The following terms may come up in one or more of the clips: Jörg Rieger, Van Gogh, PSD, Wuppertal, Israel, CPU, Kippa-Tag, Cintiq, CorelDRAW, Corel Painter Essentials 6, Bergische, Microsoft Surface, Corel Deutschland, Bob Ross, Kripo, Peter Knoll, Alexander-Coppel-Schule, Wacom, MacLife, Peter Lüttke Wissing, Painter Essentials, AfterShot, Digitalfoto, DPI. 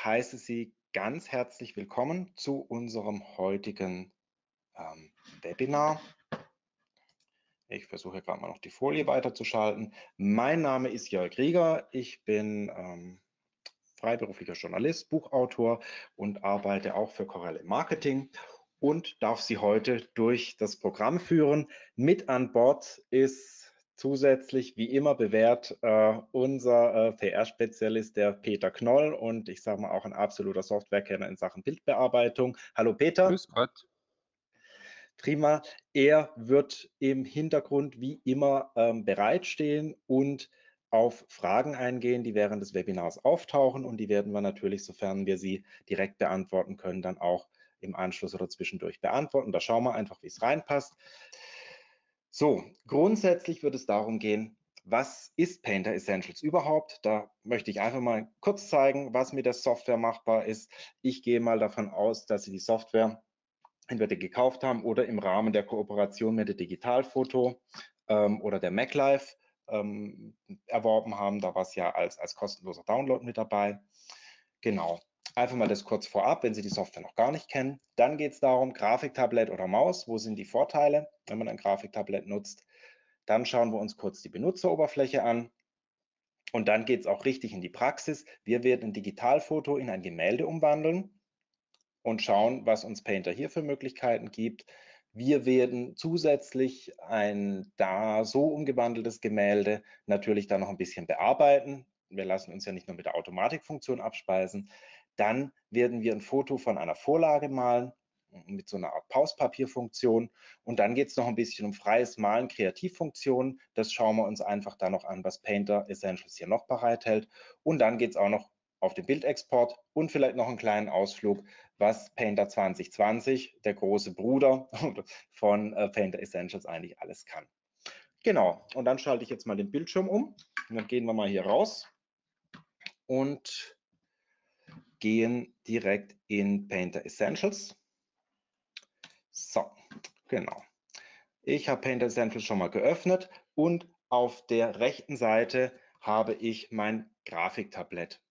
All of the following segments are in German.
Ich heiße Sie ganz herzlich willkommen zu unserem heutigen Webinar. Ich versuche gerade mal noch die Folie weiterzuschalten. Mein Name ist Jörg Rieger. Ich bin freiberuflicher Journalist, Buchautor und arbeite auch für Corel im Marketing und darf Sie heute durch das Programm führen. Mit an Bord ist zusätzlich, wie immer bewährt, unser PR-Spezialist, der Peter Knoll, und ich sage mal auch ein absoluter Softwarekenner in Sachen Bildbearbeitung. Hallo Peter. Grüß Gott. Prima. Er wird im Hintergrund wie immer bereitstehen und auf Fragen eingehen, die während des Webinars auftauchen, und die werden wir natürlich, sofern wir sie direkt beantworten können, dann auch im Anschluss oder zwischendurch beantworten. Da schauen wir einfach, wie es reinpasst. So, grundsätzlich wird es darum gehen, was ist Painter Essentials überhaupt? Da möchte ich einfach mal kurz zeigen, was mit der Software machbar ist. Ich gehe mal davon aus, dass Sie die Software entweder gekauft haben oder im Rahmen der Kooperation mit der Digitalfoto oder der MacLife erworben haben. Da war es ja als kostenloser Download mit dabei. Genau. Einfach mal das kurz vorab, wenn Sie die Software noch gar nicht kennen. Dann geht es darum, Grafiktablett oder Maus, wo sind die Vorteile, wenn man ein Grafiktablett nutzt. Dann schauen wir uns kurz die Benutzeroberfläche an. Und dann geht es auch richtig in die Praxis. Wir werden ein Digitalfoto in ein Gemälde umwandeln und schauen, was uns Painter hier für Möglichkeiten gibt. Wir werden zusätzlich ein da so umgewandeltes Gemälde natürlich dann noch ein bisschen bearbeiten. Wir lassen uns ja nicht nur mit der Automatikfunktion abspeisen. Dann werden wir ein Foto von einer Vorlage malen mit so einer Art Pauspapierfunktion. Und dann geht es noch ein bisschen um freies Malen, Kreativfunktionen. Das schauen wir uns einfach da noch an, was Painter Essentials hier noch bereithält. Und dann geht es auch noch auf den Bildexport und vielleicht noch einen kleinen Ausflug, was Painter 2020, der große Bruder von Painter Essentials, eigentlich alles kann. Genau, und dann schalte ich jetzt mal den Bildschirm um und dann gehen wir mal hier raus und gehen direkt in Painter Essentials. So, genau. Ich habe Painter Essentials schon mal geöffnet und auf der rechten Seite habe ich mein Grafiktablett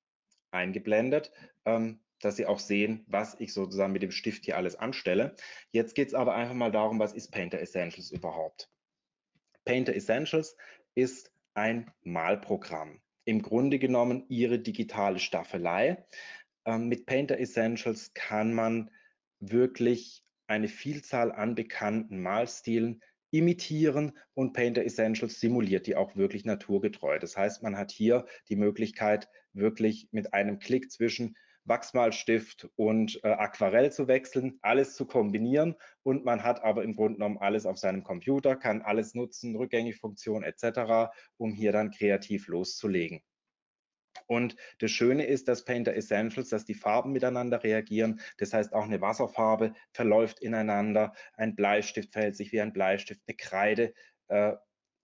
eingeblendet, dass Sie auch sehen, was ich sozusagen mit dem Stift hier alles anstelle. Jetzt geht es aber einfach mal darum, was ist Painter Essentials überhaupt? Painter Essentials ist ein Malprogramm. Im Grunde genommen Ihre digitale Staffelei. Mit Painter Essentials kann man wirklich eine Vielzahl an bekannten Malstilen imitieren und Painter Essentials simuliert die auch wirklich naturgetreu. Das heißt, man hat hier die Möglichkeit, wirklich mit einem Klick zwischen Wachsmalstift und Aquarell zu wechseln, alles zu kombinieren, und man hat aber im Grunde genommen alles auf seinem Computer, kann alles nutzen, Rückgängigfunktion etc., um hier dann kreativ loszulegen. Und das Schöne ist, dass Painter Essentials, dass die Farben miteinander reagieren. Das heißt, auch eine Wasserfarbe verläuft ineinander, ein Bleistift verhält sich wie ein Bleistift, eine Kreide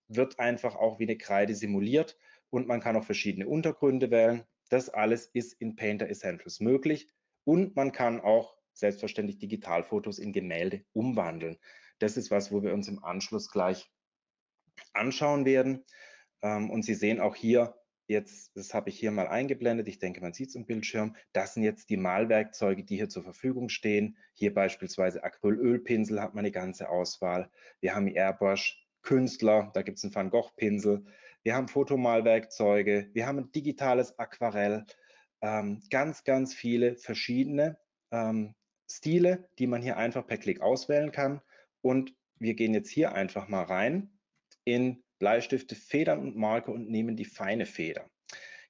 wird einfach auch wie eine Kreide simuliert, und man kann auch verschiedene Untergründe wählen. Das alles ist in Painter Essentials möglich, und man kann auch selbstverständlich Digitalfotos in Gemälde umwandeln. Das ist was, wo wir uns im Anschluss gleich anschauen werden. Und Sie sehen auch hier, jetzt, das habe ich hier mal eingeblendet, ich denke, man sieht es im Bildschirm, das sind jetzt die Malwerkzeuge, die hier zur Verfügung stehen. Hier beispielsweise Acrylölpinsel, hat man eine ganze Auswahl. Wir haben Airbrush, Künstler, da gibt es einen Van Gogh-Pinsel. Wir haben Fotomalwerkzeuge, wir haben ein digitales Aquarell. Ganz, ganz viele verschiedene Stile, die man hier einfach per Klick auswählen kann. Und wir gehen jetzt hier einfach mal rein in Bleistifte, Federn und Marker und nehmen die feine Feder.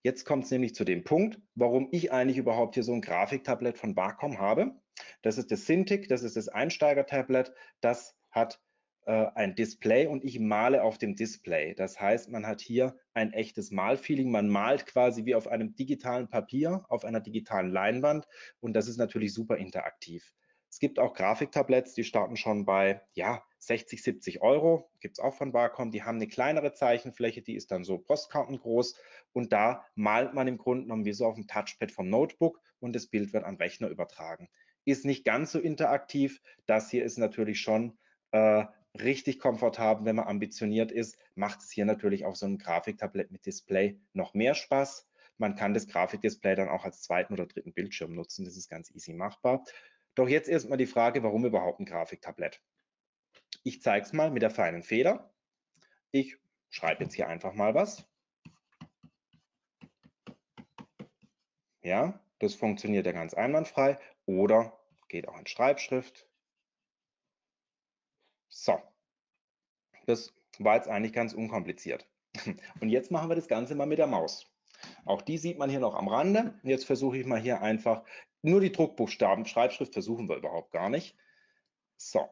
Jetzt kommt es nämlich zu dem Punkt, warum ich eigentlich überhaupt hier so ein Grafiktablett von Wacom habe. Das ist das Cintiq, das ist das Einsteiger-Tablet, das hat ein Display und ich male auf dem Display. Das heißt, man hat hier ein echtes Malfeeling, man malt quasi wie auf einem digitalen Papier, auf einer digitalen Leinwand, und das ist natürlich super interaktiv. Es gibt auch Grafiktabletts, die starten schon bei, ja, 60, 70 Euro, gibt es auch von Wacom, die haben eine kleinere Zeichenfläche, die ist dann so Postkarten groß, und da malt man im Grunde genommen wie so auf dem Touchpad vom Notebook und das Bild wird am Rechner übertragen. Ist nicht ganz so interaktiv, das hier ist natürlich schon richtig komfortabel, wenn man ambitioniert ist, macht es hier natürlich auf so einem Grafiktablett mit Display noch mehr Spaß. Man kann das Grafikdisplay dann auch als zweiten oder dritten Bildschirm nutzen. Das ist ganz easy machbar. Doch jetzt erstmal die Frage, warum überhaupt ein Grafiktablett? Ich zeige es mal mit der feinen Feder. Ich schreibe jetzt hier einfach mal was. Ja, das funktioniert ja ganz einwandfrei oder geht auch in Schreibschrift. So, das war jetzt eigentlich ganz unkompliziert. Und jetzt machen wir das Ganze mal mit der Maus. Auch die sieht man hier noch am Rande. Jetzt versuche ich mal hier einfach nur die Druckbuchstaben. Schreibschrift versuchen wir überhaupt gar nicht. So,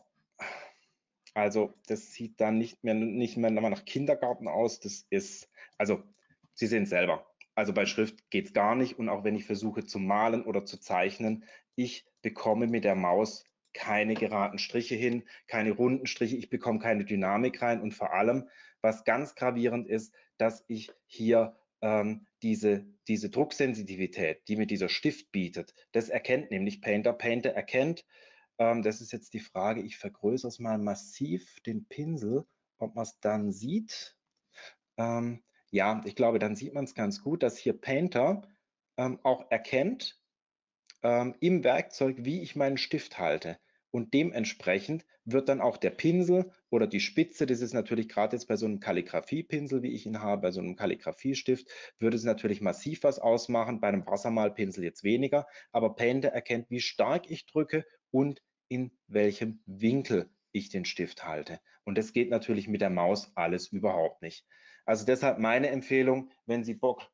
also das sieht dann nicht mehr nach Kindergarten aus. Das ist, also Sie sehen es selber. Also bei Schrift geht es gar nicht. Und auch wenn ich versuche zu malen oder zu zeichnen, ich bekomme mit der Maus keine geraden Striche hin, keine runden Striche. Ich bekomme keine Dynamik rein. Und vor allem, was ganz gravierend ist, dass ich hier diese Drucksensitivität, die mir dieser Stift bietet, das erkennt nämlich Painter. Painter erkennt, das ist jetzt die Frage, ich vergrößere es mal massiv, den Pinsel, ob man es dann sieht. Ja, ich glaube, dann sieht man es ganz gut, dass hier Painter auch erkennt im Werkzeug, wie ich meinen Stift halte. Und dementsprechend wird dann auch der Pinsel oder die Spitze, das ist natürlich gerade jetzt bei so einem Kalligrafiepinsel, wie ich ihn habe, bei so einem Kalligrafiestift, würde es natürlich massiv was ausmachen, bei einem Wassermalpinsel jetzt weniger, aber Painter erkennt, wie stark ich drücke und in welchem Winkel ich den Stift halte. Und das geht natürlich mit der Maus alles überhaupt nicht. Also deshalb meine Empfehlung, wenn Sie Bock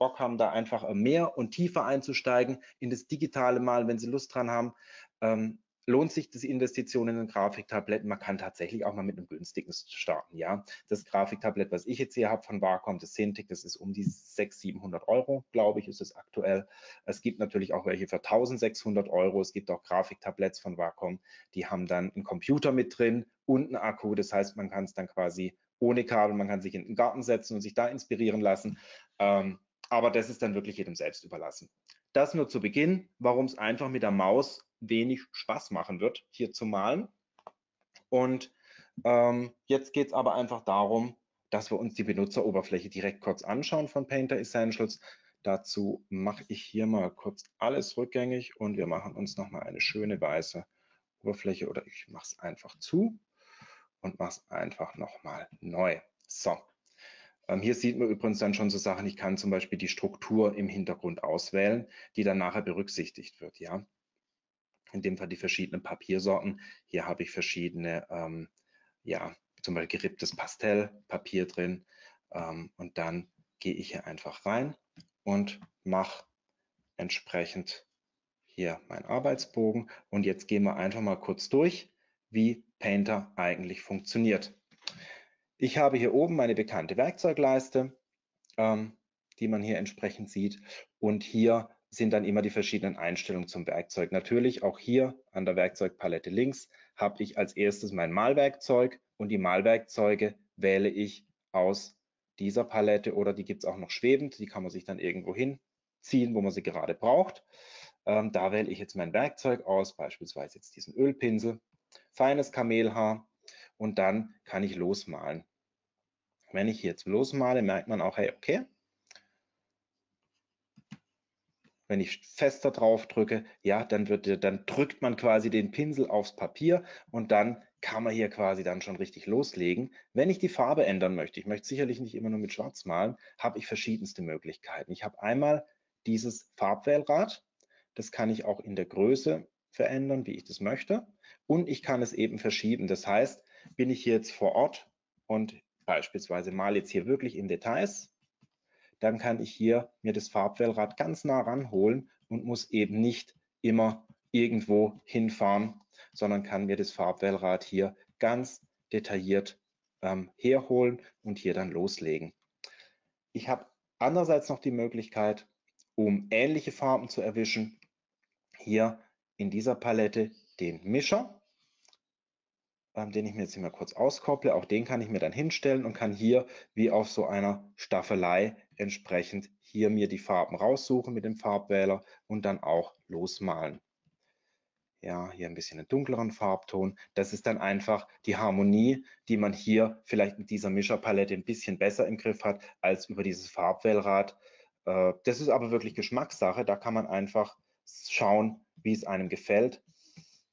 haben, da einfach mehr und tiefer einzusteigen in das digitale Malen, wenn Sie Lust dran haben, lohnt sich das Investition in ein Grafiktablett. Man kann tatsächlich auch mal mit einem günstigen starten. Ja, das Grafiktablett, was ich jetzt hier habe von Wacom, das Cintiq, das ist um die 600-700 €, glaube ich, ist es aktuell. Es gibt natürlich auch welche für 1600 €. Es gibt auch Grafiktabletts von Wacom, die haben dann einen Computer mit drin und einen Akku. Das heißt, man kann es dann quasi ohne Kabel, man kann sich in den Garten setzen und sich da inspirieren lassen. Aber das ist dann wirklich jedem selbst überlassen. Das nur zu Beginn, warum es einfach mit der Maus wenig Spaß machen wird, hier zu malen. Und jetzt geht es aber einfach darum, dass wir uns die Benutzeroberfläche direkt kurz anschauen von Painter Essentials. Dazu mache ich hier mal kurz alles rückgängig und wir machen uns nochmal eine schöne weiße Oberfläche oder ich mache es einfach zu und mache es einfach nochmal neu. So. Hier sieht man übrigens dann schon so Sachen, ich kann zum Beispiel die Struktur im Hintergrund auswählen, die dann nachher berücksichtigt wird. Ja? In dem Fall die verschiedenen Papiersorten. Hier habe ich verschiedene, ja, zum Beispiel geripptes Pastellpapier drin. Und dann gehe ich hier einfach rein und mache entsprechend hier meinen Arbeitsbogen. Und jetzt gehen wir einfach mal kurz durch, wie Painter eigentlich funktioniert. Ich habe hier oben meine bekannte Werkzeugleiste, die man hier entsprechend sieht. Und hier sind dann immer die verschiedenen Einstellungen zum Werkzeug. Natürlich auch hier an der Werkzeugpalette links habe ich als erstes mein Malwerkzeug. Und die Malwerkzeuge wähle ich aus dieser Palette oder die gibt es auch noch schwebend. Die kann man sich dann irgendwo hinziehen, wo man sie gerade braucht. Da wähle ich jetzt mein Werkzeug aus, beispielsweise jetzt diesen Ölpinsel, feines Kamelhaar. Und dann kann ich losmalen. Wenn ich jetzt losmale, merkt man auch, hey, okay. Wenn ich fester drauf drücke, ja, dann drückt man quasi den Pinsel aufs Papier und dann kann man hier quasi dann schon richtig loslegen. Wenn ich die Farbe ändern möchte, ich möchte sicherlich nicht immer nur mit Schwarz malen, habe ich verschiedenste Möglichkeiten. Ich habe einmal dieses Farbwählrad, das kann ich auch in der Größe verändern, wie ich das möchte. Und ich kann es eben verschieben. Das heißt, bin ich hier jetzt vor Ort und beispielsweise male jetzt hier wirklich in Details, dann kann ich hier mir das Farbwählrad ganz nah ranholen und muss eben nicht immer irgendwo hinfahren, sondern kann mir das Farbwählrad hier ganz detailliert herholen und hier dann loslegen. Ich habe andererseits noch die Möglichkeit, um ähnliche Farben zu erwischen, hier in dieser Palette den Mischer, den ich mir jetzt mal kurz auskopple. Auch den kann ich mir dann hinstellen und kann hier wie auf so einer Staffelei entsprechend hier mir die Farben raussuchen mit dem Farbwähler und dann auch losmalen. Ja, hier ein bisschen einen dunkleren Farbton. Das ist dann einfach die Harmonie, die man hier vielleicht mit dieser Mischerpalette ein bisschen besser im Griff hat als über dieses Farbwählrad. Das ist aber wirklich Geschmackssache. Da kann man einfach schauen, wie es einem gefällt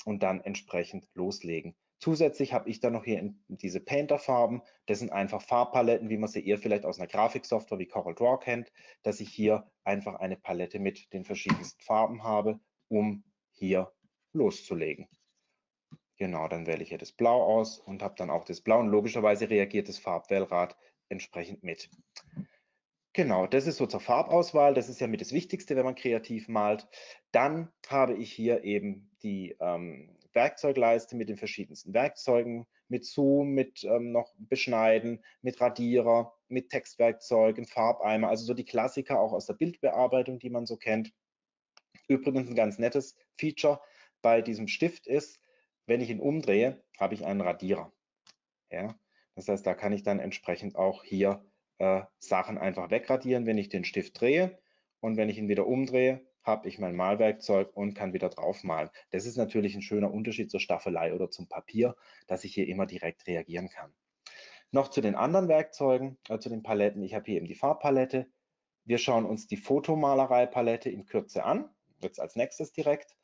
und dann entsprechend loslegen. Zusätzlich habe ich dann noch hier diese Painter-Farben. Das sind einfach Farbpaletten, wie man sie eher vielleicht aus einer Grafiksoftware wie CorelDRAW kennt, dass ich hier einfach eine Palette mit den verschiedensten Farben habe, um hier loszulegen. Genau, dann wähle ich hier das Blau aus und habe dann auch das Blau. Und logischerweise reagiert das Farbwählrad entsprechend mit. Genau, das ist so zur Farbauswahl. Das ist ja mit das Wichtigste, wenn man kreativ malt. Dann habe ich hier eben die Werkzeugleiste mit den verschiedensten Werkzeugen, mit Zoom, mit noch Beschneiden, mit Radierer, mit Textwerkzeugen, Farbeimer, also so die Klassiker auch aus der Bildbearbeitung, die man so kennt. Übrigens ein ganz nettes Feature bei diesem Stift ist, wenn ich ihn umdrehe, habe ich einen Radierer. Ja? Das heißt, da kann ich dann entsprechend auch hier Sachen einfach wegradieren, wenn ich den Stift drehe, und wenn ich ihn wieder umdrehe, habe ich mein Malwerkzeug und kann wieder drauf malen. Das ist natürlich ein schöner Unterschied zur Staffelei oder zum Papier, dass ich hier immer direkt reagieren kann. Noch zu den anderen Werkzeugen, zu den Paletten. Ich habe hier eben die Farbpalette. Wir schauen uns die Fotomalerei-Palette in Kürze an, jetzt als nächstes direkt.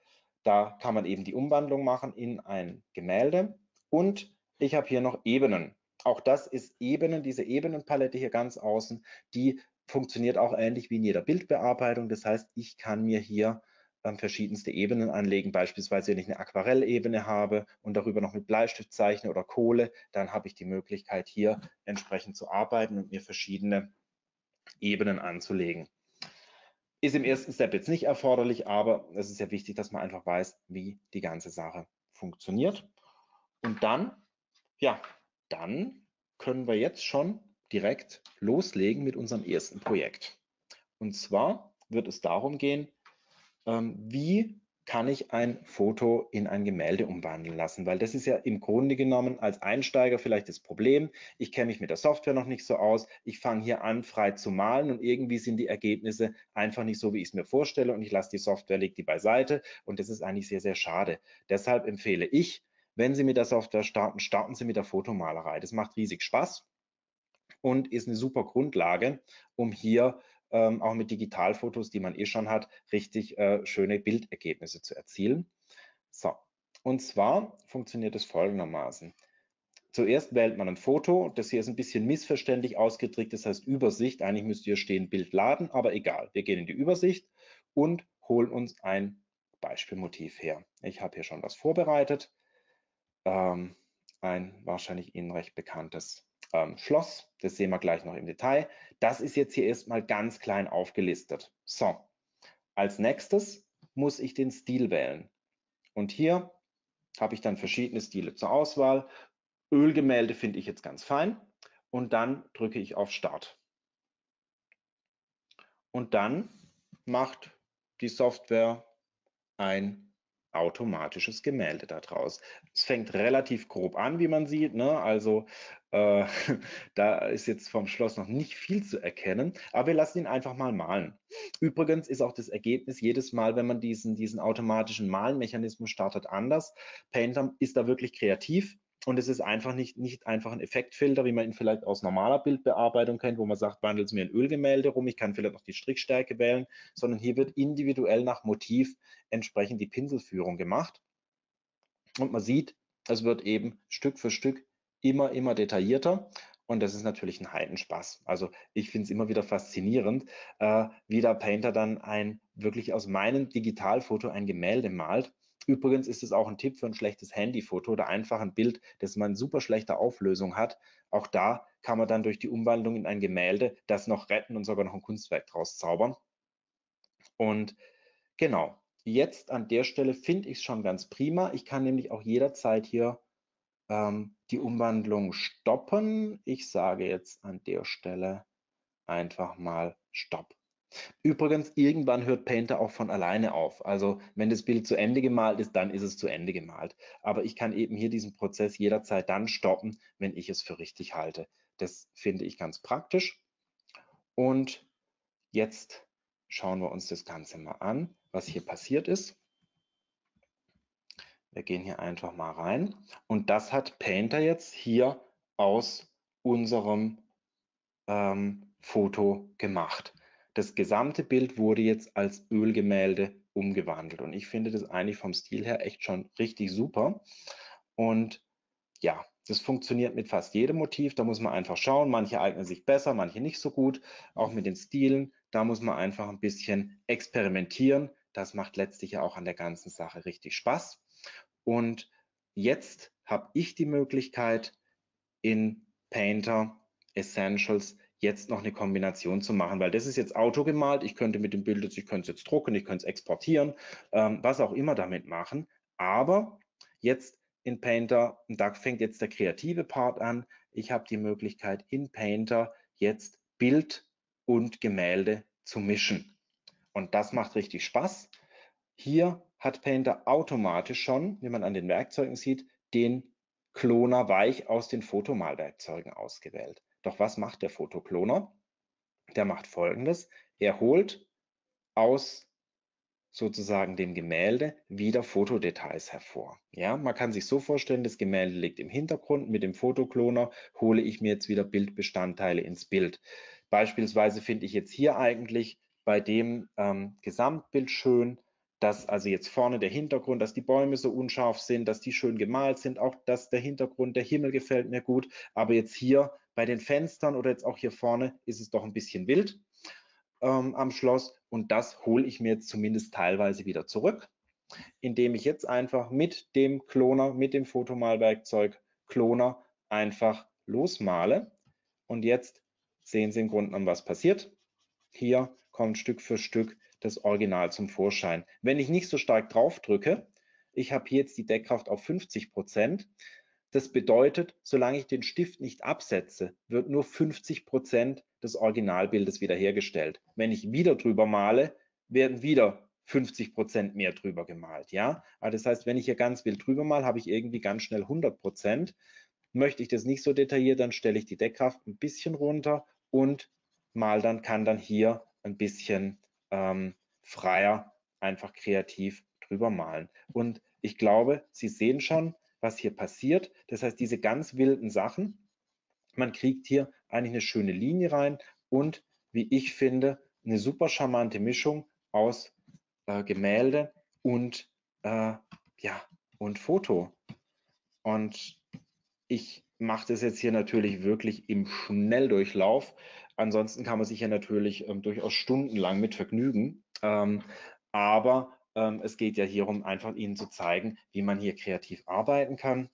Da kann man eben die Umwandlung machen in ein Gemälde. Und ich habe hier noch Ebenen. Auch das ist Ebenen, diese Ebenenpalette hier ganz außen, die funktioniert auch ähnlich wie in jeder Bildbearbeitung. Das heißt, ich kann mir hier verschiedenste Ebenen anlegen. Beispielsweise, wenn ich eine Aquarellebene habe und darüber noch mit Bleistift zeichne oder Kohle, dann habe ich die Möglichkeit, hier entsprechend zu arbeiten und mir verschiedene Ebenen anzulegen. Ist im ersten Step jetzt nicht erforderlich, aber es ist ja wichtig, dass man einfach weiß, wie die ganze Sache funktioniert. Und dann, ja, dann können wir jetzt schon direkt loslegen mit unserem ersten Projekt. Und zwar wird es darum gehen, wie kann ich ein Foto in ein Gemälde umwandeln lassen, weil das ist ja im Grunde genommen als Einsteiger vielleicht das Problem. Ich kenne mich mit der Software noch nicht so aus, ich fange hier an, frei zu malen und irgendwie sind die Ergebnisse einfach nicht so, wie ich es mir vorstelle, und ich lasse die Software, lege die beiseite, und das ist eigentlich sehr, sehr schade. Deshalb empfehle ich, wenn Sie mit der Software starten, starten Sie mit der Fotomalerei. Das macht riesig Spaß und ist eine super Grundlage, um hier auch mit Digitalfotos, die man eh schon hat, richtig schöne Bildergebnisse zu erzielen. So, und zwar funktioniert es folgendermaßen. Zuerst wählt man ein Foto. Das hier ist ein bisschen missverständlich ausgedrückt, das heißt Übersicht. Eigentlich müsste hier stehen Bild laden, aber egal. Wir gehen in die Übersicht und holen uns ein Beispielmotiv her. Ich habe hier schon was vorbereitet. Ein wahrscheinlich Ihnen recht bekanntes Schloss, das sehen wir gleich noch im Detail. Das ist jetzt hier erstmal ganz klein aufgelistet. So, als nächstes muss ich den Stil wählen. Und hier habe ich dann verschiedene Stile zur Auswahl. Ölgemälde finde ich jetzt ganz fein. Und dann drücke ich auf Start. Und dann macht die Software ein automatisches Gemälde daraus. Es fängt relativ grob an, wie man sieht, ne? Also da ist jetzt vom Schloss noch nicht viel zu erkennen, aber wir lassen ihn einfach mal malen. Übrigens ist auch das Ergebnis jedes Mal, wenn man diesen automatischen Malmechanismus startet, anders. Painter ist da wirklich kreativ und es ist einfach nicht einfach ein Effektfilter, wie man ihn vielleicht aus normaler Bildbearbeitung kennt, wo man sagt, wandelt es mir in Ölgemälde rum, ich kann vielleicht noch die Strichstärke wählen, sondern hier wird individuell nach Motiv entsprechend die Pinselführung gemacht. Und man sieht, es wird eben Stück für Stück immer detaillierter, und das ist natürlich ein Heidenspaß. Also ich finde es immer wieder faszinierend, wie der Painter dann wirklich aus meinem Digitalfoto ein Gemälde malt. Übrigens ist es auch ein Tipp für ein schlechtes Handyfoto oder einfach ein Bild, das man super schlechte Auflösung hat. Auch da kann man dann durch die Umwandlung in ein Gemälde das noch retten und sogar noch ein Kunstwerk draus zaubern. Und genau, jetzt an der Stelle finde ich es schon ganz prima. Ich kann nämlich auch jederzeit hier die Umwandlung stoppen. Ich sage jetzt an der Stelle einfach mal Stopp. Übrigens, irgendwann hört Painter auch von alleine auf. Also wenn das Bild zu Ende gemalt ist, dann ist es zu Ende gemalt. Aber ich kann eben hier diesen Prozess jederzeit dann stoppen, wenn ich es für richtig halte. Das finde ich ganz praktisch. Und jetzt schauen wir uns das Ganze mal an, was hier passiert ist. Wir gehen hier einfach mal rein. Und das hat Painter jetzt hier aus unserem Foto gemacht. Das gesamte Bild wurde jetzt als Ölgemälde umgewandelt und ich finde das eigentlich vom Stil her echt schon richtig super. Und ja, das funktioniert mit fast jedem Motiv, da muss man einfach schauen, manche eignen sich besser, manche nicht so gut, auch mit den Stilen, da muss man einfach ein bisschen experimentieren, das macht letztlich ja auch an der ganzen Sache richtig Spaß. Und jetzt habe ich die Möglichkeit, in Painter Essentials jetzt noch eine Kombination zu machen, weil das ist jetzt autogemalt, ich könnte mit dem Bild jetzt, ich könnte es jetzt drucken, ich könnte es exportieren, was auch immer damit machen, aber jetzt in Painter, und da fängt jetzt der kreative Part an, ich habe die Möglichkeit in Painter jetzt Bild und Gemälde zu mischen. Und das macht richtig Spaß. Hier hat Painter automatisch schon, wie man an den Werkzeugen sieht, den Kloner weich aus den Fotomalwerkzeugen ausgewählt. Doch was macht der Fotokloner? Der macht Folgendes. Er holt aus sozusagen dem Gemälde wieder Fotodetails hervor. Ja, man kann sich so vorstellen, das Gemälde liegt im Hintergrund. Mit dem Fotokloner hole ich mir jetzt wieder Bildbestandteile ins Bild. Beispielsweise finde ich jetzt hier eigentlich bei dem Gesamtbild schön, dass also jetzt vorne der Hintergrund, dass die Bäume so unscharf sind, dass die schön gemalt sind, auch dass der Hintergrund, der Himmel gefällt mir gut. Aber jetzt hier bei den Fenstern oder jetzt auch hier vorne ist es doch ein bisschen wild am Schloss. Und das hole ich mir jetzt zumindest teilweise wieder zurück, indem ich jetzt einfach mit dem Kloner, mit dem Fotomalwerkzeug Kloner einfach losmale. Und jetzt sehen Sie im Grunde genommen, was passiert. Hier kommt Stück für Stück das Original zum Vorschein. Wenn ich nicht so stark drauf drücke, ich habe hier jetzt die Deckkraft auf 50%. Das bedeutet, solange ich den Stift nicht absetze, wird nur 50% des Originalbildes wiederhergestellt. Wenn ich wieder drüber male, werden wieder 50% mehr drüber gemalt. Ja? Aber das heißt, wenn ich hier ganz wild drüber male, habe ich irgendwie ganz schnell 100%. Möchte ich das nicht so detailliert, dann stelle ich die Deckkraft ein bisschen runter und mal dann kann dann hier ein bisschen freier einfach kreativ drüber malen. Und ich glaube, Sie sehen schon, was hier passiert. Das heißt, diese ganz wilden Sachen, man kriegt hier eigentlich eine schöne Linie rein und, wie ich finde, eine super charmante Mischung aus Gemälde und, ja, und Foto. Und ich mache das jetzt hier natürlich wirklich im Schnelldurchlauf. Ansonsten kann man sich ja natürlich durchaus stundenlang mit vergnügen. Es geht ja hierum, einfach Ihnen zu zeigen, wie man hier kreativ arbeiten kann.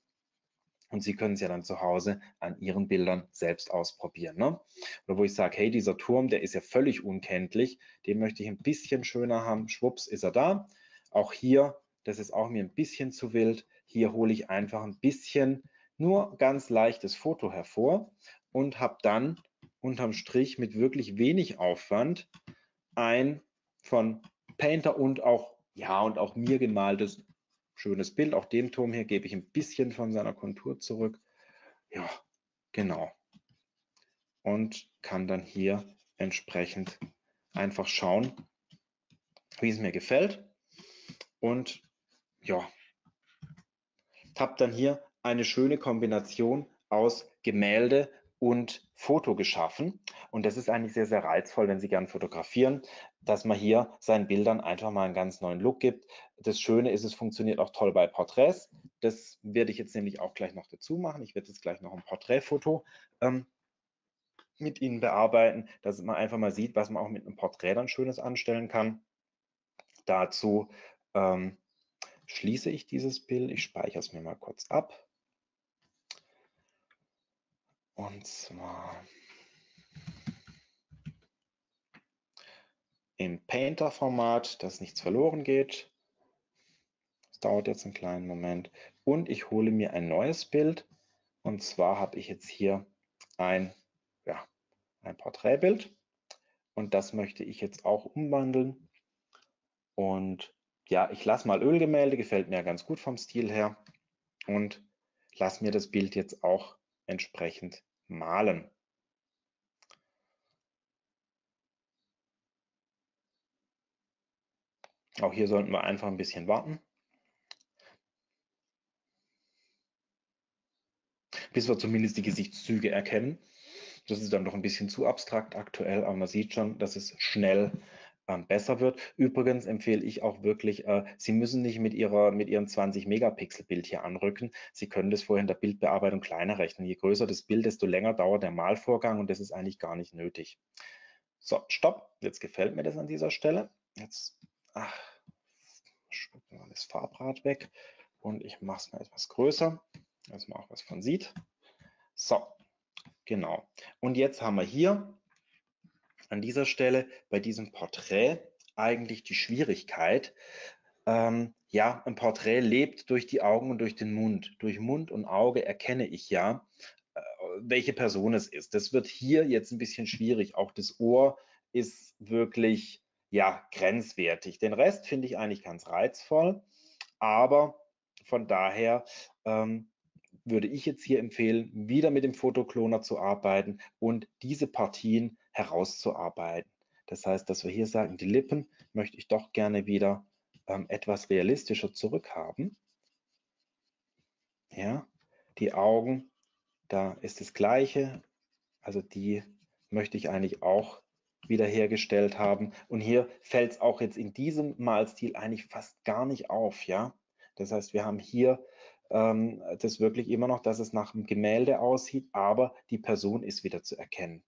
Und Sie können es ja dann zu Hause an Ihren Bildern selbst ausprobieren. Ne? Oder wo ich sage, hey, dieser Turm, der ist ja völlig unkenntlich. Den möchte ich ein bisschen schöner haben. Schwupps, ist er da. Auch hier, das ist auch mir ein bisschen zu wild. Hier hole ich einfach ein bisschen, nur ganz leichtes Foto hervor und habe dann unterm Strich mit wirklich wenig Aufwand ein von Painter und auch ja, und auch mir gemaltes schönes Bild. Auch dem Turm hier gebe ich ein bisschen von seiner Kontur zurück. Ja, genau. Und kann dann hier entsprechend einfach schauen, wie es mir gefällt. Und ja, habe dann hier eine schöne Kombination aus Gemälde und Foto geschaffen. Und das ist eigentlich sehr, sehr reizvoll, wenn Sie gern fotografieren, dass man hier seinen Bildern einfach mal einen ganz neuen Look gibt. Das Schöne ist, es funktioniert auch toll bei Porträts. Das werde ich jetzt nämlich auch gleich noch dazu machen. Ich werde jetzt gleich noch ein Porträtfoto mit Ihnen bearbeiten, dass man einfach mal sieht, was man auch mit einem Porträt dann Schönes anstellen kann. Dazu schließe ich dieses Bild. Ich speichere es mir mal kurz ab. Und zwar im Painter-Format, dass nichts verloren geht. Das dauert jetzt einen kleinen Moment. Und ich hole mir ein neues Bild. Und zwar habe ich jetzt hier ein Porträtbild. Und das möchte ich jetzt auch umwandeln. Und ja, ich lasse mal Ölgemälde, gefällt mir ganz gut vom Stil her. Und lasse mir das Bild jetzt auch entsprechend malen. Auch hier sollten wir einfach ein bisschen warten, bis wir zumindest die Gesichtszüge erkennen. Das ist dann doch ein bisschen zu abstrakt aktuell, aber man sieht schon, dass es schnell besser wird. Übrigens empfehle ich auch wirklich, Sie müssen nicht mit Ihrem 20-Megapixel-Bild hier anrücken. Sie können das vorher in der Bildbearbeitung kleiner rechnen. Je größer das Bild, desto länger dauert der Malvorgang und das ist eigentlich gar nicht nötig. So, stopp. Jetzt gefällt mir das an dieser Stelle. Jetzt, schmeißen wir das Farbrad weg und ich mache es mal etwas größer, dass man auch was von sieht. So, genau. Und jetzt haben wir hier an dieser Stelle bei diesem Porträt eigentlich die Schwierigkeit, ja, ein Porträt lebt durch die Augen und durch den Mund. Durch Mund und Auge erkenne ich ja, welche Person es ist. Das wird hier jetzt ein bisschen schwierig. Auch das Ohr ist wirklich, ja, grenzwertig. Den Rest finde ich eigentlich ganz reizvoll, aber von daher würde ich jetzt hier empfehlen, wieder mit dem Fotokloner zu arbeiten und diese Partien herauszuarbeiten. Das heißt, dass wir hier sagen, die Lippen möchte ich doch gerne wieder etwas realistischer zurückhaben. Ja, die Augen, da ist das Gleiche. Also die möchte ich eigentlich auch wiederhergestellt haben. Und hier fällt es auch jetzt in diesem Malstil eigentlich fast gar nicht auf. Ja, das heißt, wir haben hier das wirklich immer noch, dass es nach einem Gemälde aussieht, aber die Person ist wieder zu erkennen.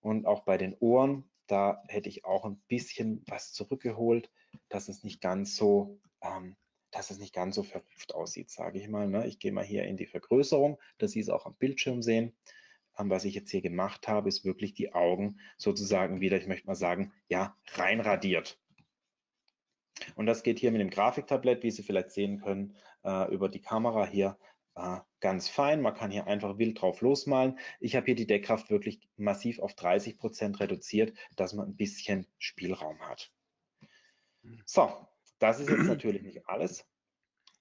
Und auch bei den Ohren, da hätte ich auch ein bisschen was zurückgeholt, dass es nicht ganz so, verruft aussieht, sage ich mal. Ne? Ich gehe mal hier in die Vergrößerung, dass Sie es auch am Bildschirm sehen. Was ich jetzt hier gemacht habe, ist wirklich die Augen sozusagen wieder, ich möchte mal sagen, ja, rein radiert. Und das geht hier mit dem Grafiktablett, wie Sie vielleicht sehen können, über die Kamera hier ganz fein. Man kann hier einfach wild drauf losmalen. Ich habe hier die Deckkraft wirklich massiv auf 30% reduziert, dass man ein bisschen Spielraum hat. So, das ist jetzt natürlich nicht alles.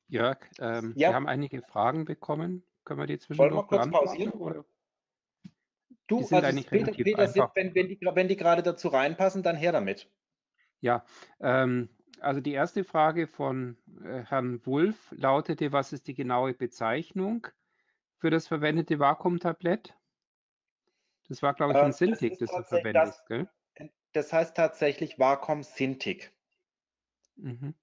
Jörg, wir haben einige Fragen bekommen. Können wir die zwischendurch beantworten? Oder? Du, die sind eigentlich relativ einfach. Wenn die gerade dazu reinpassen, dann her damit. Ja, also die erste Frage von Herrn Wulff lautete, was ist die genaue Bezeichnung für das verwendete Wacom-Tablett? Das war, glaube ich, ein Cintiq, das du verwendest, gell? Das heißt tatsächlich Wacom Cintiq. Mhm.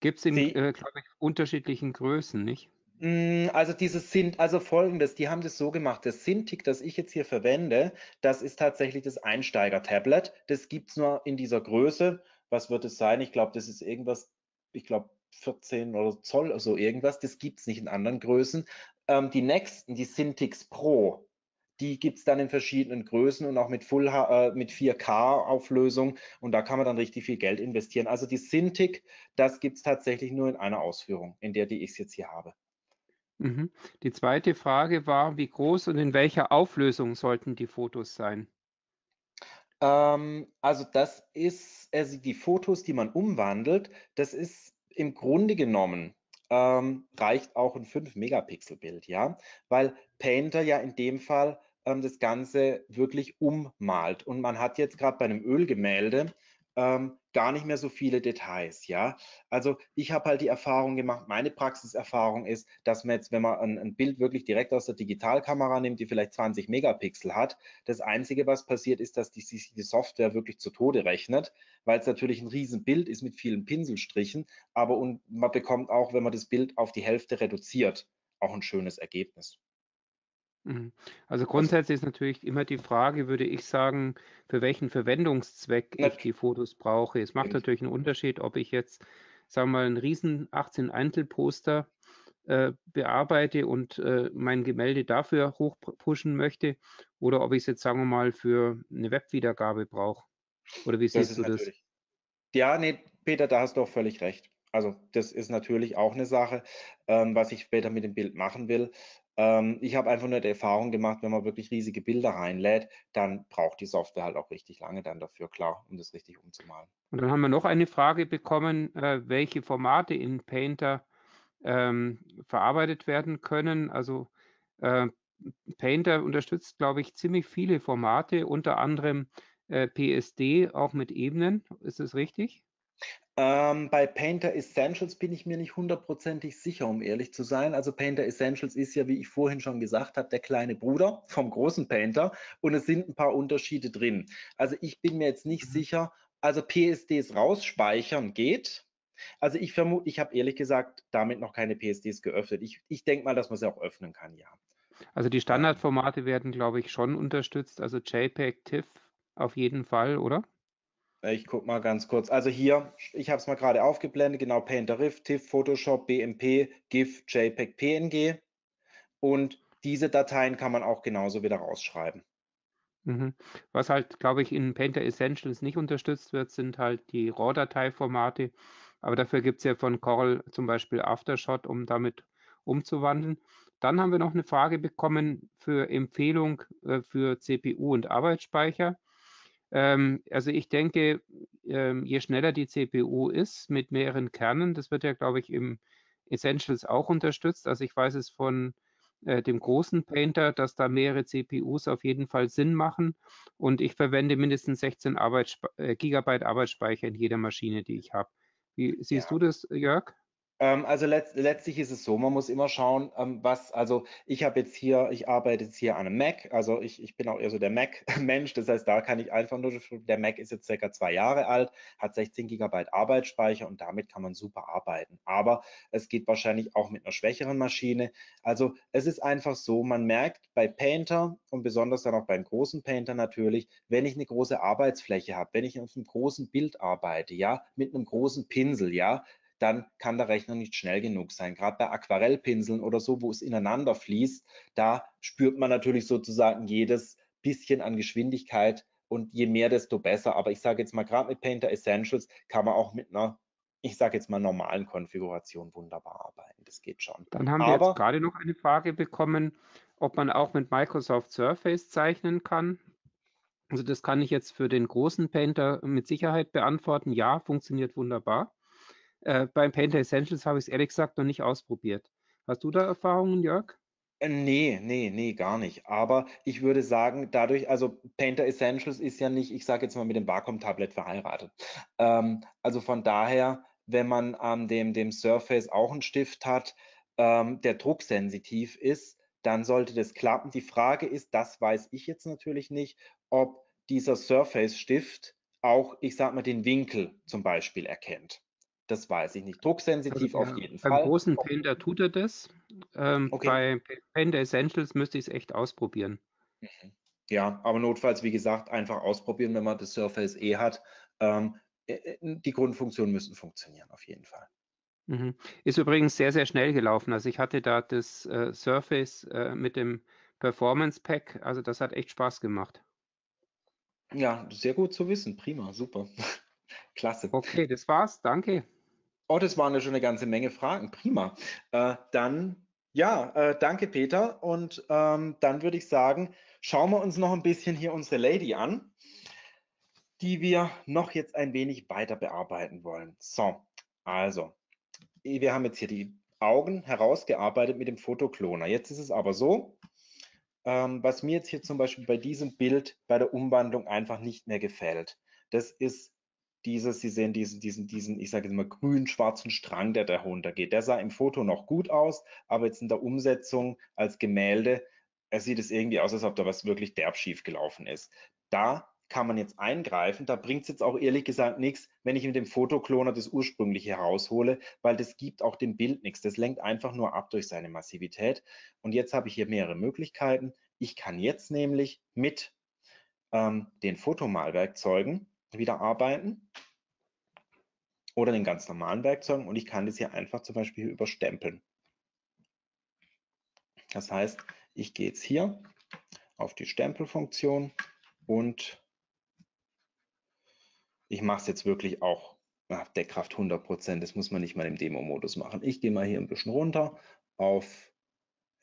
Gibt es in, glaube ich, unterschiedlichen Größen, nicht? Also folgendes, die haben das so gemacht, das Cintiq, das ich jetzt hier verwende, das ist tatsächlich das Einsteiger-Tablet. Das gibt es nur in dieser Größe. Was wird es sein? Ich glaube, das ist irgendwas, 14 oder Zoll oder so irgendwas. Das gibt es nicht in anderen Größen. Die nächsten, die Cintiqs Pro, die gibt es dann in verschiedenen Größen und auch mit, mit 4K-Auflösung. Und da kann man dann richtig viel Geld investieren. Also die Cintiq, das gibt es tatsächlich nur in einer Ausführung, in der, die ich es jetzt hier habe. Mhm. Die zweite Frage war, wie groß und in welcher Auflösung sollten die Fotos sein? Also das ist, die Fotos, die man umwandelt, das ist im Grunde genommen, reicht auch ein 5-Megapixel-Bild, ja, weil Painter ja in dem Fall das Ganze wirklich ummalt und man hat jetzt gerade bei einem Ölgemälde gar nicht mehr so viele Details, ja. Also ich habe halt die Erfahrung gemacht, meine Praxiserfahrung ist, dass man jetzt, wenn man ein Bild wirklich direkt aus der Digitalkamera nimmt, die vielleicht 20 Megapixel hat, das Einzige, was passiert, ist, dass die Software wirklich zu Tode rechnet, weil es natürlich ein Riesenbild ist mit vielen Pinselstrichen, aber und man bekommt auch, wenn man das Bild auf die Hälfte reduziert, auch ein schönes Ergebnis. Also grundsätzlich ist natürlich immer die Frage, würde ich sagen, für welchen Verwendungszweck ich die Fotos brauche. Es macht natürlich einen Unterschied, ob ich jetzt, sagen wir mal, einen riesen 18-Eintel-Poster bearbeite und mein Gemälde dafür hochpushen möchte oder ob ich es jetzt, sagen wir mal, für eine Webwiedergabe brauche. Oder wie siehst du das? Ja, nee, Peter, da hast du auch völlig recht. Also das ist natürlich auch eine Sache, was ich später mit dem Bild machen will. Ich habe einfach nur die Erfahrung gemacht, wenn man wirklich riesige Bilder reinlädt, dann braucht die Software halt auch richtig lange dann dafür, klar, um das richtig umzumalen. Und dann haben wir noch eine Frage bekommen, welche Formate in Painter verarbeitet werden können. Also Painter unterstützt, glaube ich, ziemlich viele Formate, unter anderem PSD, auch mit Ebenen. Ist das richtig? Bei Painter Essentials bin ich mir nicht hundertprozentig sicher, um ehrlich zu sein. Also Painter Essentials ist ja, wie ich vorhin schon gesagt habe, der kleine Bruder vom großen Painter und es sind ein paar Unterschiede drin. Also ich bin mir jetzt nicht sicher, also PSDs rausspeichern geht. Also ich vermute, ich habe ehrlich gesagt damit noch keine PSDs geöffnet. Ich denke mal, dass man sie auch öffnen kann, ja. Also die Standardformate werden, glaube ich, schon unterstützt. Also JPEG, TIFF auf jeden Fall, oder? Ich gucke mal ganz kurz. Also hier, ich habe es mal gerade aufgeblendet, genau, Painter Riff, TIFF, Photoshop, BMP, GIF, JPEG, PNG. Und diese Dateien kann man auch genauso wieder rausschreiben. Was halt, glaube ich, in Painter Essentials nicht unterstützt wird, sind halt die RAW-Dateiformate. Aber dafür gibt es ja von Corel zum Beispiel AfterShot, um damit umzuwandeln. Dann haben wir noch eine Frage bekommen für Empfehlung für CPU und Arbeitsspeicher. Also ich denke, je schneller die CPU ist mit mehreren Kernen, das wird ja, glaube ich, im Essentials auch unterstützt. Also ich weiß es von dem großen Painter, dass da mehrere CPUs auf jeden Fall Sinn machen. Und ich verwende mindestens 16 Gigabyte Arbeitsspeicher in jeder Maschine, die ich habe. Wie siehst du das, Jörg? Also letztlich ist es so, man muss immer schauen, also ich arbeite jetzt hier an einem Mac, also ich bin auch eher so der Mac-Mensch, das heißt, da kann ich einfach nur, der Mac ist jetzt circa 2 Jahre alt, hat 16 GB Arbeitsspeicher und damit kann man super arbeiten, aber es geht wahrscheinlich auch mit einer schwächeren Maschine, also es ist einfach so, man merkt bei Painter und besonders dann auch beim großen Painter natürlich, wenn ich eine große Arbeitsfläche habe, wenn ich auf einem großen Bild arbeite, ja, mit einem großen Pinsel, ja, dann kann der Rechner nicht schnell genug sein. Gerade bei Aquarellpinseln oder so, wo es ineinander fließt, da spürt man natürlich sozusagen jedes bisschen an Geschwindigkeit und je mehr, desto besser. Aber ich sage jetzt mal, gerade mit Painter Essentials kann man auch mit einer, ich sage jetzt mal, normalen Konfiguration wunderbar arbeiten. Das geht schon. Dann haben wir jetzt gerade noch eine Frage bekommen, ob man auch mit Microsoft Surface zeichnen kann. Also das kann ich jetzt für den großen Painter mit Sicherheit beantworten. Ja, funktioniert wunderbar. Beim Painter Essentials habe ich es ehrlich gesagt noch nicht ausprobiert. Hast du da Erfahrungen, Jörg? Nee, gar nicht. Aber ich würde sagen, dadurch, also Painter Essentials ist ja nicht, ich sage jetzt mal, mit dem Wacom-Tablet verheiratet. Also von daher, wenn man an dem Surface auch einen Stift hat, der drucksensitiv ist, dann sollte das klappen. Die Frage ist, das weiß ich jetzt natürlich nicht, ob dieser Surface-Stift auch, ich sage mal, den Winkel zum Beispiel erkennt. Das weiß ich nicht. Drucksensitiv also, auf jeden Fall. Beim großen Painter tut er das. Okay. Bei Painter Essentials müsste ich es echt ausprobieren. Ja, aber notfalls, wie gesagt, einfach ausprobieren, wenn man das Surface hat. Die Grundfunktionen müssen funktionieren, auf jeden Fall. Ist übrigens sehr, sehr schnell gelaufen. Also ich hatte da das Surface mit dem Performance Pack. Also das hat echt Spaß gemacht. Ja, sehr gut zu wissen. Prima, super. Klasse. Okay, das war's. Danke. Oh, das waren ja schon eine ganze Menge Fragen. Prima. Danke, Peter. Und dann würde ich sagen, schauen wir uns noch ein bisschen hier unsere Lady an, die wir noch jetzt ein wenig weiter bearbeiten wollen. So, also, wir haben jetzt hier die Augen herausgearbeitet mit dem Fotokloner. Jetzt ist es aber so, was mir jetzt hier zum Beispiel bei diesem Bild bei der Umwandlung einfach nicht mehr gefällt. Das ist dieses, Sie sehen diesen, ich sage jetzt mal, grün-schwarzen Strang, der da runtergeht. Der sah im Foto noch gut aus, aber jetzt in der Umsetzung als Gemälde, sieht es irgendwie aus, als ob da was wirklich derb schief gelaufen ist. Da kann man jetzt eingreifen, da bringt es jetzt auch ehrlich gesagt nichts, wenn ich mit dem Fotokloner das ursprüngliche heraushole, weil das gibt auch dem Bild nichts. Das lenkt einfach nur ab durch seine Massivität. Und jetzt habe ich hier mehrere Möglichkeiten. Ich kann jetzt nämlich mit den Fotomalwerkzeugen wieder arbeiten oder den ganz normalen Werkzeugen und ich kann das hier einfach zum Beispiel überstempeln. Das heißt, ich gehe jetzt hier auf die Stempelfunktion und ich mache es jetzt wirklich auch nach Deckkraft 100%, das muss man nicht mal im Demo-Modus machen. Ich gehe mal hier ein bisschen runter auf,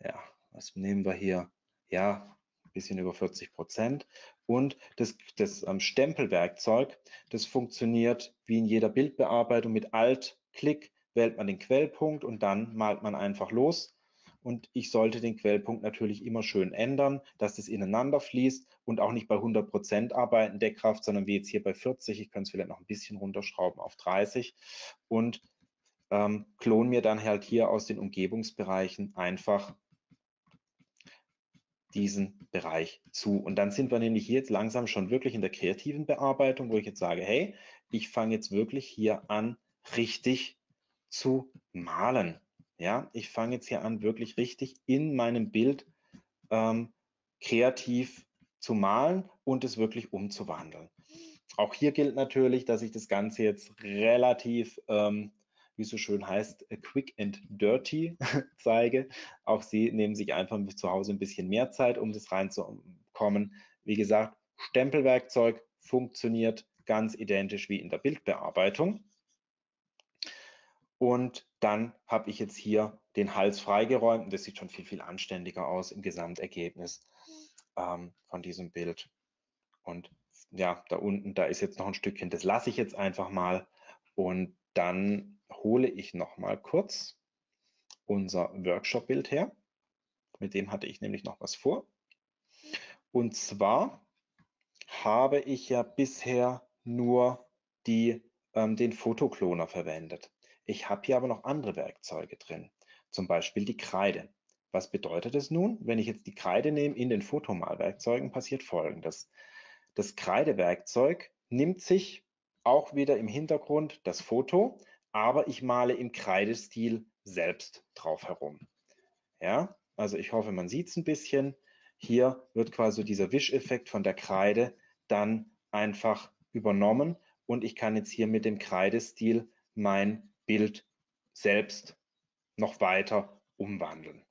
ja, was nehmen wir hier? Ja, bisschen über 40% und das Stempelwerkzeug, das funktioniert wie in jeder Bildbearbeitung mit Alt-Klick, wählt man den Quellpunkt und dann malt man einfach los und ich sollte den Quellpunkt natürlich immer schön ändern, dass das ineinander fließt und auch nicht bei 100% arbeiten, Deckkraft, sondern wie jetzt hier bei 40, ich kann es vielleicht noch ein bisschen runterschrauben auf 30 und klone mir dann halt hier aus den Umgebungsbereichen einfach diesen Bereich zu. Und dann sind wir nämlich hier jetzt langsam schon wirklich in der kreativen Bearbeitung, wo ich jetzt sage, hey, ich fange jetzt wirklich hier an, richtig zu malen. Ja, ich fange jetzt hier an, wirklich richtig in meinem Bild kreativ zu malen und es wirklich umzuwandeln. Auch hier gilt natürlich, dass ich das Ganze jetzt relativ, wie es so schön heißt, quick and dirty zeige. Auch Sie nehmen sich einfach zu Hause ein bisschen mehr Zeit, um das reinzukommen. Wie gesagt, Stempelwerkzeug funktioniert ganz identisch wie in der Bildbearbeitung. Und dann habe ich jetzt hier den Hals freigeräumt. Und das sieht schon viel, viel anständiger aus im Gesamtergebnis von diesem Bild. Und ja, da unten, da ist jetzt noch ein Stückchen. Das lasse ich jetzt einfach mal. Und dann hole ich noch mal kurz unser Workshop-Bild her. Mit dem hatte ich nämlich noch was vor. Und zwar habe ich ja bisher nur den Fotokloner verwendet. Ich habe hier aber noch andere Werkzeuge drin, zum Beispiel die Kreide. Was bedeutet es nun? Wenn ich jetzt die Kreide nehme in den Fotomalwerkzeugen, passiert Folgendes. Das Kreidewerkzeug nimmt sich auch wieder im Hintergrund das Foto, aber ich male im Kreidestil selbst drauf herum. Ja, also ich hoffe, man sieht es ein bisschen. Hier wird quasi dieser Wischeffekt von der Kreide dann einfach übernommen und ich kann jetzt hier mit dem Kreidestil mein Bild selbst noch weiter umwandeln.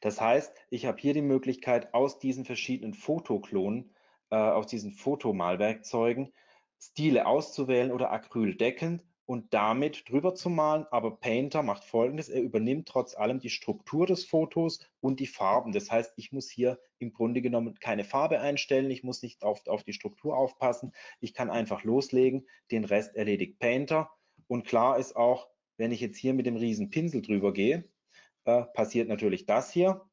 Das heißt, ich habe hier die Möglichkeit, aus diesen verschiedenen Fotoklonen, aus diesen Fotomalwerkzeugen Stile auszuwählen oder acryldeckend und damit drüber zu malen. Aber Painter macht Folgendes, er übernimmt trotz allem die Struktur des Fotos und die Farben. Das heißt, ich muss hier im Grunde genommen keine Farbe einstellen, ich muss nicht auf die Struktur aufpassen, ich kann einfach loslegen, den Rest erledigt Painter. Und klar ist auch, wenn ich jetzt hier mit dem riesen Pinsel drüber gehe, passiert natürlich das hier.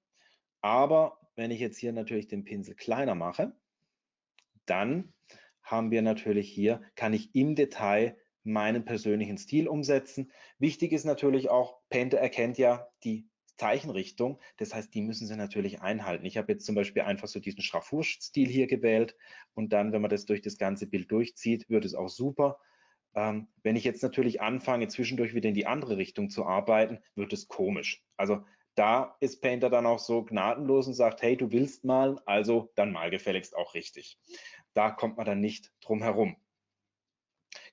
Aber wenn ich jetzt hier natürlich den Pinsel kleiner mache, dann haben wir natürlich hier, kann ich im Detail meinen persönlichen Stil umsetzen. Wichtig ist natürlich auch, Painter erkennt ja die Zeichenrichtung. Das heißt, die müssen Sie natürlich einhalten. Ich habe jetzt zum Beispiel einfach so diesen Schraffurstil hier gewählt. Und dann, wenn man das durch das ganze Bild durchzieht, wird es auch super. Wenn ich jetzt natürlich anfange, zwischendurch wieder in die andere Richtung zu arbeiten, wird es komisch. Also da ist Painter dann auch so gnadenlos und sagt, hey, du willst malen, also dann mal gefälligst auch richtig. Da kommt man dann nicht drum herum.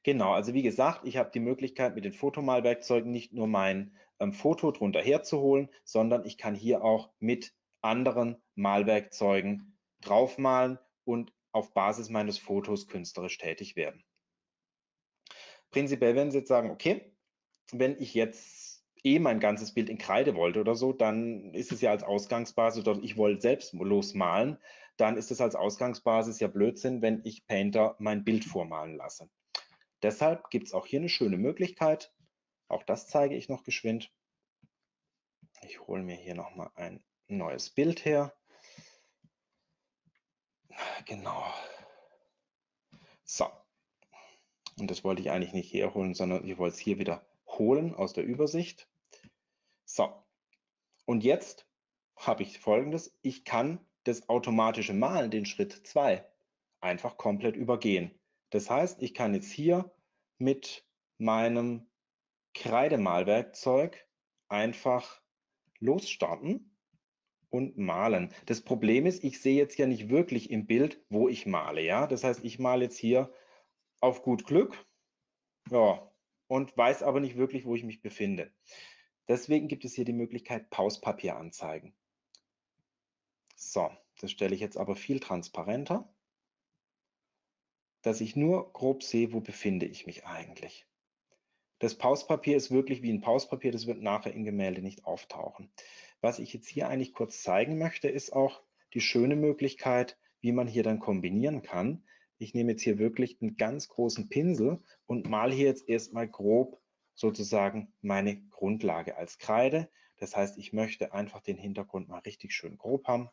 Genau, also wie gesagt, ich habe die Möglichkeit, mit den Fotomalwerkzeugen nicht nur mein Foto drunter herzuholen, sondern ich kann hier auch mit anderen Malwerkzeugen draufmalen und auf Basis meines Fotos künstlerisch tätig werden. Prinzipiell werden Sie jetzt sagen, okay, wenn ich jetzt mein ganzes Bild in Kreide wollte oder so, dann ist es ja als Ausgangsbasis, oder ich wollte selbst losmalen, dann ist es als Ausgangsbasis ja Blödsinn, wenn ich Painter mein Bild vormalen lasse. Deshalb gibt es auch hier eine schöne Möglichkeit. Auch das zeige ich noch geschwind. Ich hole mir hier nochmal ein neues Bild her. Genau. So. Und das wollte ich eigentlich nicht herholen, sondern ich wollte es hier wieder holen aus der Übersicht. So, und jetzt habe ich Folgendes. Ich kann das automatische Malen, den Schritt 2, einfach komplett übergehen. Das heißt, ich kann jetzt hier mit meinem Kreidemalwerkzeug einfach losstarten und malen. Das Problem ist, ich sehe jetzt ja nicht wirklich im Bild, wo ich male. Ja? Das heißt, ich male jetzt hier auf gut Glück, ja, und weiß aber nicht wirklich, wo ich mich befinde. Deswegen gibt es hier die Möglichkeit, Pauspapier anzeigen. So, das stelle ich jetzt aber viel transparenter, dass ich nur grob sehe, wo befinde ich mich eigentlich. Das Pauspapier ist wirklich wie ein Pauspapier, das wird nachher im Gemälde nicht auftauchen. Was ich jetzt hier eigentlich kurz zeigen möchte, ist auch die schöne Möglichkeit, wie man hier dann kombinieren kann. Ich nehme jetzt hier wirklich einen ganz großen Pinsel und male hier jetzt erstmal grob sozusagen meine Grundlage als Kreide. Das heißt, ich möchte einfach den Hintergrund mal richtig schön grob haben.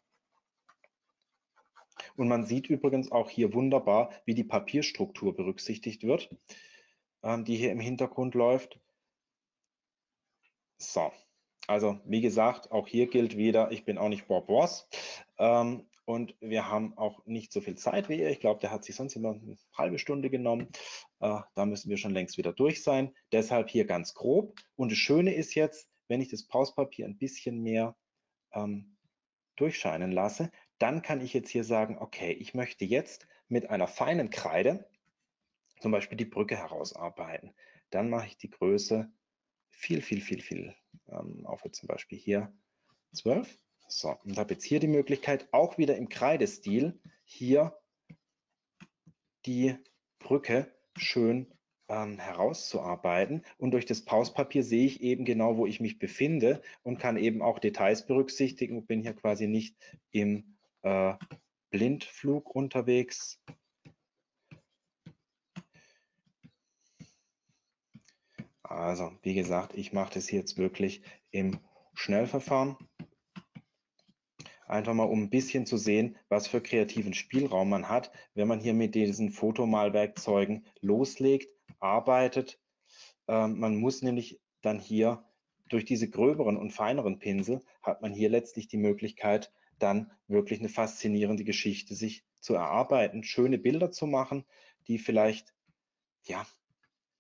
Und man sieht übrigens auch hier wunderbar, wie die Papierstruktur berücksichtigt wird, die hier im Hintergrund läuft. So, also wie gesagt, auch hier gilt wieder, ich bin auch nicht Bob Ross. Und wir haben auch nicht so viel Zeit wie er. Ich glaube, der hat sich sonst immer eine halbe Stunde genommen. Da müssen wir schon längst wieder durch sein. Deshalb hier ganz grob. Und das Schöne ist jetzt, wenn ich das Pauspapier ein bisschen mehr durchscheinen lasse, dann kann ich jetzt hier sagen, okay, ich möchte jetzt mit einer feinen Kreide zum Beispiel die Brücke herausarbeiten. Dann mache ich die Größe viel auf jetzt zum Beispiel hier 12. So, und habe jetzt hier die Möglichkeit, auch wieder im Kreidestil hier die Brücke schön herauszuarbeiten. Und durch das Pauspapier sehe ich eben genau, wo ich mich befinde und kann eben auch Details berücksichtigen und bin hier quasi nicht im Blindflug unterwegs. Also, wie gesagt, ich mache das jetzt wirklich im Schnellverfahren. Einfach mal, um ein bisschen zu sehen, was für kreativen Spielraum man hat, wenn man hier mit diesen Fotomalwerkzeugen loslegt, arbeitet. Man muss nämlich dann hier durch diese gröberen und feineren Pinsel, hat man hier letztlich die Möglichkeit, dann wirklich eine faszinierende Geschichte sich zu erarbeiten, schöne Bilder zu machen, die vielleicht, ja,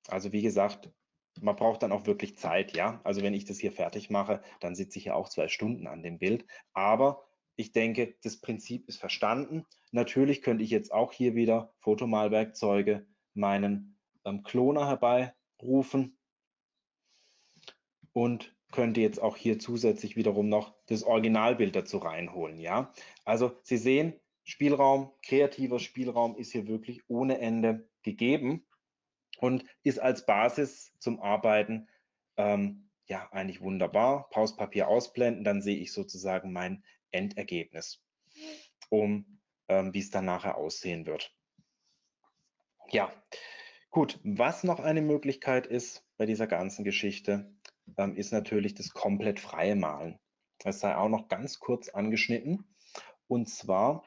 also wie gesagt, man braucht dann auch wirklich Zeit, ja. Also wenn ich das hier fertig mache, dann sitze ich ja auch 2 Stunden an dem Bild, aber ich denke, das Prinzip ist verstanden. Natürlich könnte ich jetzt auch hier wieder Fotomalwerkzeuge, meinen Kloner herbeirufen und könnte jetzt auch hier zusätzlich wiederum noch das Originalbild dazu reinholen. Ja? Also Sie sehen, Spielraum, kreativer Spielraum ist hier wirklich ohne Ende gegeben und ist als Basis zum Arbeiten ja eigentlich wunderbar. Pauspapier ausblenden, dann sehe ich sozusagen mein Endergebnis, wie es dann nachher aussehen wird. Ja, gut, was noch eine Möglichkeit ist bei dieser ganzen Geschichte, ist natürlich das komplett freie Malen. Das sei auch noch ganz kurz angeschnitten. Und zwar,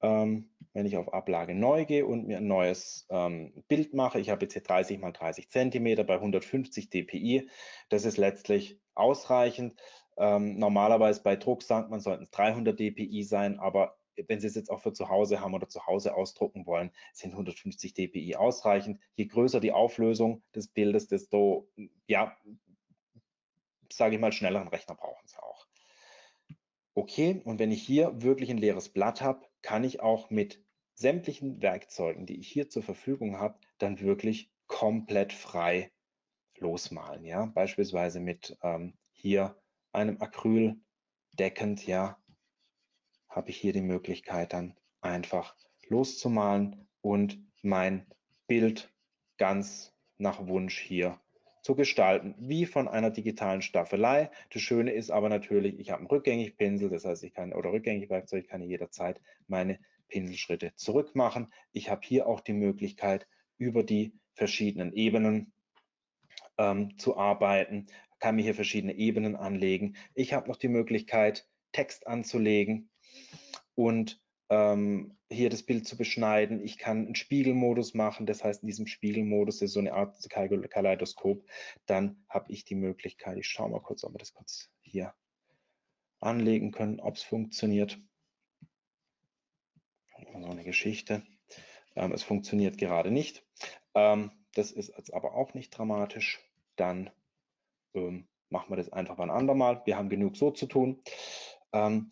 wenn ich auf Ablage neu gehe und mir ein neues Bild mache, ich habe jetzt hier 30 x 30 cm bei 150 dpi, das ist letztlich ausreichend. Normalerweise bei Druck sagt man, sollten es 300 dpi sein, aber wenn Sie es jetzt auch für zu Hause haben oder zu Hause ausdrucken wollen, sind 150 dpi ausreichend. Je größer die Auflösung des Bildes, desto, ja, sage ich mal, schnelleren Rechner brauchen Sie auch. Okay, und wenn ich hier wirklich ein leeres Blatt habe, kann ich auch mit sämtlichen Werkzeugen, die ich hier zur Verfügung habe, dann wirklich komplett frei losmalen. Ja? Beispielsweise mit hier einem Acryl deckend, ja, habe ich hier die Möglichkeit, dann einfach loszumalen und mein Bild ganz nach Wunsch hier zu gestalten, wie von einer digitalen Staffelei. Das Schöne ist aber natürlich, ich habe einen Rückgängigpinsel, das heißt, ich kann, oder Rückgängigwerkzeug, ich kann jederzeit meine Pinselschritte zurück machen. Ich habe hier auch die Möglichkeit, über die verschiedenen Ebenen zu arbeiten, kann mir hier verschiedene Ebenen anlegen. Ich habe noch die Möglichkeit, Text anzulegen und hier das Bild zu beschneiden. Ich kann einen Spiegelmodus machen, das heißt, in diesem Spiegelmodus ist so eine Art Kaleidoskop. Dann habe ich die Möglichkeit, ich schaue mal kurz, ob wir das kurz hier anlegen können, ob es funktioniert. So eine Geschichte. Es funktioniert gerade nicht. Das ist jetzt aber auch nicht dramatisch. Dann machen wir das einfach ein andermal. Wir haben genug so zu tun.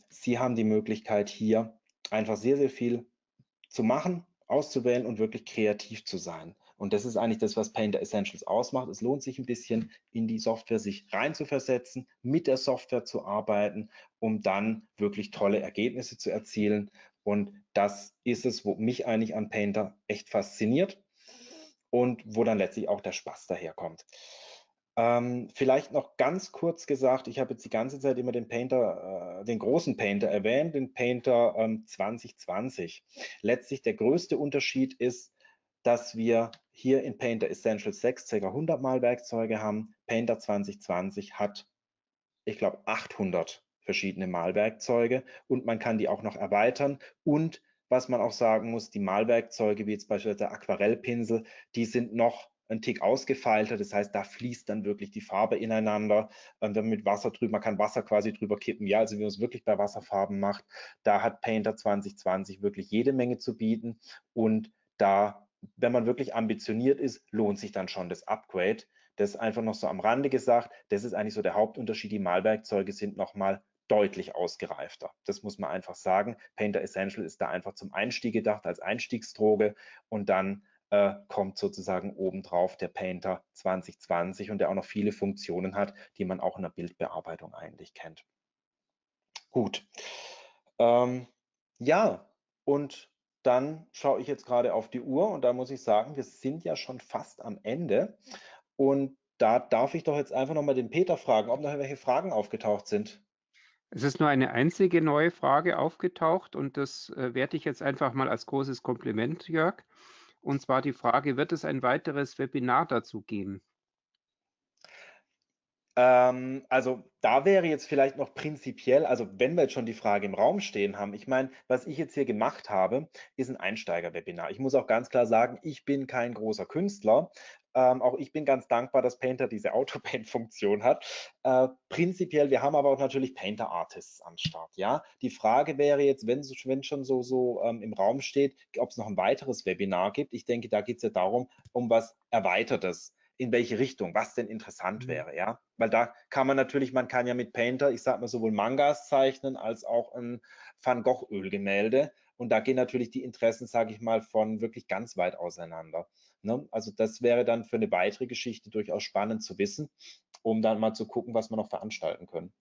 Sie haben die Möglichkeit, hier einfach sehr, sehr viel zu machen, auszuwählen und wirklich kreativ zu sein. Und das ist eigentlich das, was Painter Essentials ausmacht. Es lohnt sich ein bisschen, in die Software sich reinzuversetzen, mit der Software zu arbeiten, um dann wirklich tolle Ergebnisse zu erzielen. Und das ist es, wo mich eigentlich an Painter echt fasziniert und wo dann letztlich auch der Spaß daherkommt. Vielleicht noch ganz kurz gesagt, ich habe jetzt die ganze Zeit immer den Painter, den großen Painter erwähnt, den Painter 2020. Letztlich der größte Unterschied ist, dass wir hier in Painter Essentials 6 ca. 100 Malwerkzeuge haben. Painter 2020 hat ich glaube, 800 verschiedene Malwerkzeuge und man kann die auch noch erweitern. Und was man auch sagen muss, die Malwerkzeuge, wie jetzt beispielsweise der Aquarellpinsel, die sind noch ein Tick ausgefeilter, das heißt, da fließt dann wirklich die Farbe ineinander. Wenn man mit Wasser drüber, man kann Wasser quasi drüber kippen. Ja, also wie man es wirklich bei Wasserfarben macht, da hat Painter 2020 wirklich jede Menge zu bieten. Und da, wenn man wirklich ambitioniert ist, lohnt sich dann schon das Upgrade. Das ist einfach noch so am Rande gesagt. Das ist eigentlich so der Hauptunterschied. Die Malwerkzeuge sind nochmal deutlich ausgereifter. Das muss man einfach sagen. Painter Essential ist da einfach zum Einstieg gedacht, als Einstiegsdroge, und dann kommt sozusagen obendrauf der Painter 2020 und der auch noch viele Funktionen hat, die man auch in der Bildbearbeitung eigentlich kennt. Gut. Ja, und dann schaue ich jetzt gerade auf die Uhr und da muss ich sagen, wir sind ja schon fast am Ende und da darf ich doch jetzt einfach nochmal den Peter fragen, ob noch irgendwelche Fragen aufgetaucht sind. Es ist nur eine einzige neue Frage aufgetaucht und das werte ich jetzt einfach mal als großes Kompliment, Jörg. Und zwar die Frage, wird es ein weiteres Webinar dazu geben? Also da wäre jetzt vielleicht noch prinzipiell, also wenn wir jetzt schon die Frage im Raum stehen haben, ich meine, was ich jetzt hier gemacht habe, ist ein Einsteiger-Webinar. Ich muss auch ganz klar sagen, ich bin kein großer Künstler. Auch ich bin ganz dankbar, dass Painter diese Autopaint-Funktion hat. Prinzipiell, wir haben aber auch natürlich Painter-Artists am Start. Ja? Die Frage wäre jetzt, wenn schon so im Raum steht, ob es noch ein weiteres Webinar gibt. Ich denke, da geht es ja darum, um was Erweitertes. In welche Richtung, was denn interessant wäre, ja, weil da kann man natürlich, man kann ja mit Painter, ich sag mal, sowohl Mangas zeichnen als auch ein Van Gogh Ölgemälde und da gehen natürlich die Interessen, sage ich mal, von wirklich ganz weit auseinander, ne? Also das wäre dann für eine weitere Geschichte durchaus spannend zu wissen, um dann mal zu gucken, was wir noch veranstalten können.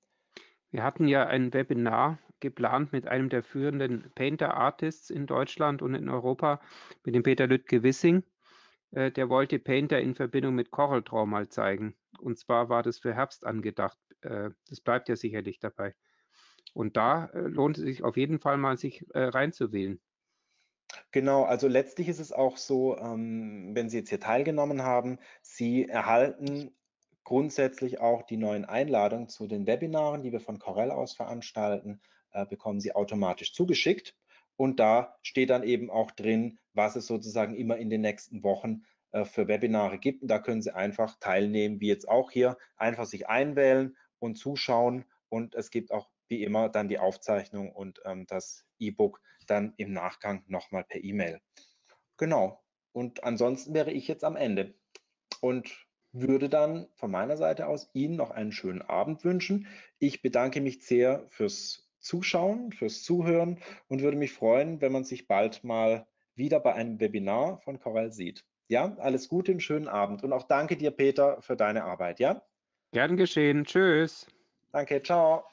Wir hatten ja ein Webinar geplant mit einem der führenden Painter Artists in Deutschland und in Europa, mit dem Peter Lüttke Wissing. Der wollte Painter in Verbindung mit CorelDRAW mal zeigen. Und zwar war das für Herbst angedacht. Das bleibt ja sicherlich dabei. Und da lohnt es sich auf jeden Fall mal, sich reinzuwählen. Genau, also letztlich ist es auch so, wenn Sie jetzt hier teilgenommen haben, Sie erhalten grundsätzlich auch die neuen Einladungen zu den Webinaren, die wir von Corel aus veranstalten, bekommen Sie automatisch zugeschickt. Und da steht dann eben auch drin, was es sozusagen immer in den nächsten Wochen für Webinare gibt. Und da können Sie einfach teilnehmen, wie jetzt auch hier, einfach sich einwählen und zuschauen. Und es gibt auch wie immer dann die Aufzeichnung und das E-Book dann im Nachgang nochmal per E-Mail. Genau. Und ansonsten wäre ich jetzt am Ende und würde dann von meiner Seite aus Ihnen noch einen schönen Abend wünschen. Ich bedanke mich sehr fürs Zuschauen, fürs Zuhören und würde mich freuen, wenn man sich bald mal wieder bei einem Webinar von Corel sieht. Ja, alles Gute, einen schönen Abend und auch danke dir, Peter, für deine Arbeit. Ja? Gern geschehen. Tschüss. Danke, ciao.